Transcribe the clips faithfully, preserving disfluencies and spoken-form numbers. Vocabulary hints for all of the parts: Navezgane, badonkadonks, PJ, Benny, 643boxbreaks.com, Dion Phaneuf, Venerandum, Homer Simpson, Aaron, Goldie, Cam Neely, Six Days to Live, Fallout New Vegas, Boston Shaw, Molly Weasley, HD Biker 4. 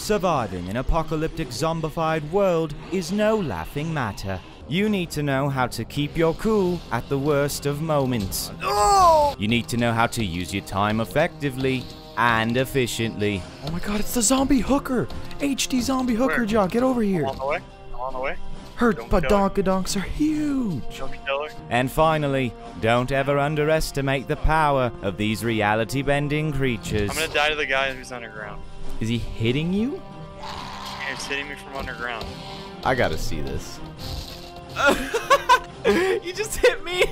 Surviving an apocalyptic zombified world is no laughing matter. You need to know how to keep your cool at the worst of moments. You need to know how to use your time effectively and efficiently. Oh my god, it's the zombie hooker! H D zombie hooker, John, get over here! I'm on the way, I'm on the way. Her badonkadonks are huge! And finally, don't ever underestimate the power of these reality-bending creatures. I'm gonna die to the guy who's underground. Is he hitting you? Yeah, he's hitting me from underground. I gotta see this. You just hit me!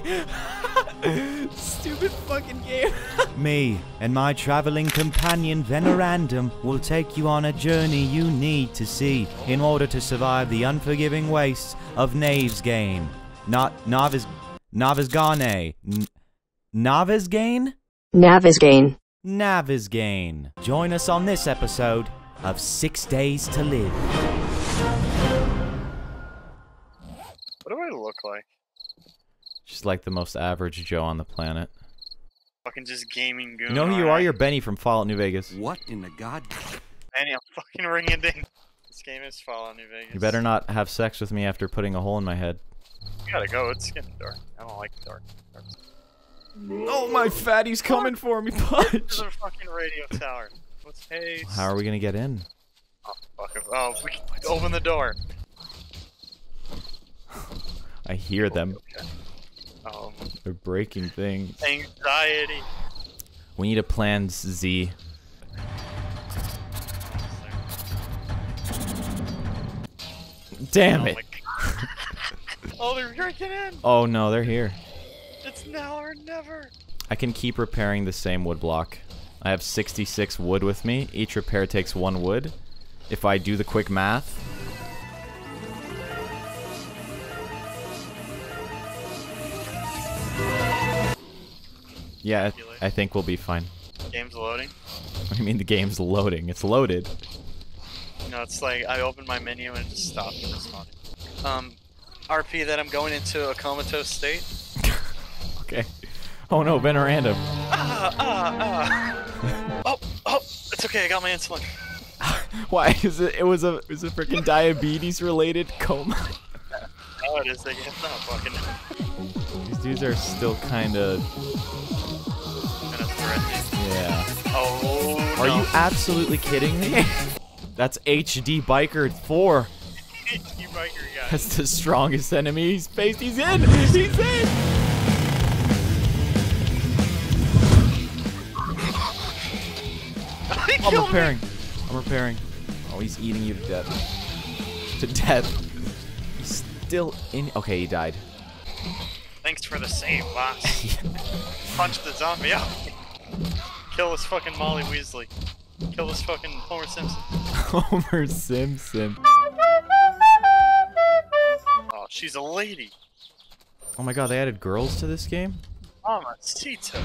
Stupid fucking game. Me and my traveling companion Venerandum will take you on a journey you need to see in order to survive the unforgiving wastes of Navezgane. Not Naviz Navezgane. Navezgane? Navezgane. Navezgane. Join us on this episode of Six Days to Live. What do I look like? Just like the most average Joe on the planet. Fucking just gaming goon. You know who you are? You're Benny from Fallout New Vegas. What in the god? Benny, I'm fucking ringing ding. This game is Fallout New Vegas. You better not have sex with me after putting a hole in my head. You gotta go. It's getting dark. I don't like dark. dark. Oh, my fatty's coming for me. Punch. There's a fucking radio tower. What's hey? How are we gonna get in? Oh, fuck. Oh, we can open the door. I hear them. Okay. Um, They're breaking things. Anxiety. We need a plan Z. Damn oh it. Oh, they're breaking in. Oh no, they're here. It's now or never. I can keep repairing the same wood block. I have sixty-six wood with me. Each repair takes one wood. If I do the quick math. Yeah, I think we'll be fine. Game's loading? What do you mean the game's loading? It's loaded. No, it's like I opened my menu and it just stopped and responded. Um, R P that I'm going into a comatose state. Okay. Oh no, Venerandum. Ah, ah, ah. Oh, oh, it's okay, I got my insulin. Why? Is it, it was a, it was a freaking diabetes-related coma. Oh, it is. Like, it's not fucking... These dudes are still kind of... Yeah. Oh, no. Are you absolutely kidding me? That's H D Biker four. H D Biker guy. That's the strongest enemy he's faced. He's in! He's in! I'm repairing. Me. I'm repairing. Oh, he's eating you to death. To death. He's still in. Okay, he died. Thanks for the save, boss. Punch the zombie out. Kill this fucking Molly Weasley. Kill this fucking Homer Simpson. Homer Simpson. Oh, she's a lady. Oh my god, they added girls to this game? Mama Sita.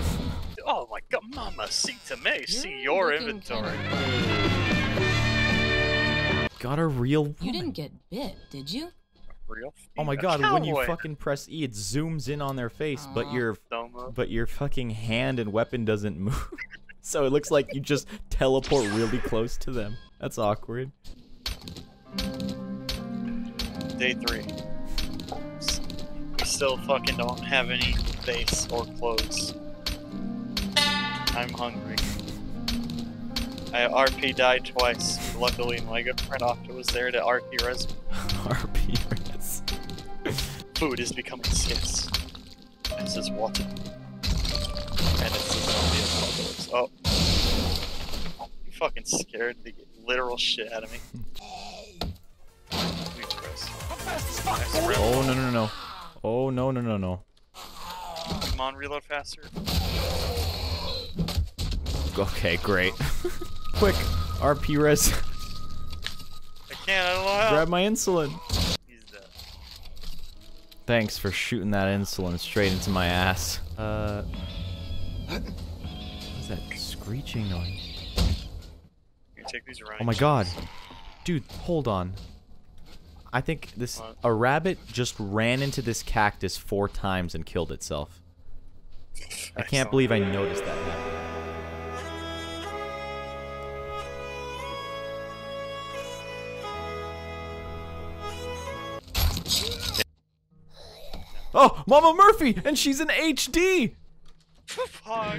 Oh my god, Mama Sita may see your inventory. Got a real woman. You didn't get bit, did you? Real? Oh my god, when you fucking press E, it zooms in on their face, but your but your fucking hand and weapon doesn't move. So it looks like you just teleport really close to them. That's awkward. Day three. We still fucking don't have any base or clothes. I'm hungry. I R P died twice. Luckily, my good friend Octa was there to R P res. R P res. Food is becoming scarce. This is water. And it's the zombie apocalypse. Oh. You fucking scared the literal shit out of me. Oh no no no. Oh no no no no. Come on, reload faster. Okay, great. Quick, R P res. I can't, I don't know how. Grab my insulin. Thanks for shooting that insulin straight into my ass. Uh, what's that screeching noise? You take these oh my god. Dude, hold on. I think this- what? A rabbit just ran into this cactus four times and killed itself. I can't I believe that. I noticed that happen. Oh, Mama Murphy, and she's in H D. Fuck.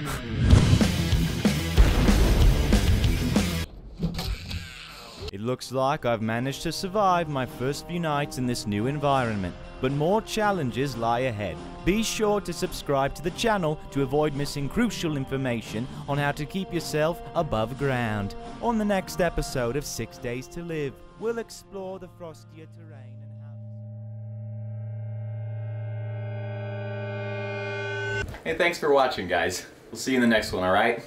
It looks like I've managed to survive my first few nights in this new environment, but more challenges lie ahead. Be sure to subscribe to the channel to avoid missing crucial information on how to keep yourself above ground. On the next episode of Six Days to Live, we'll explore the frostier terrain. And how. Hey, thanks for watching, guys. We'll see you in the next one, alright?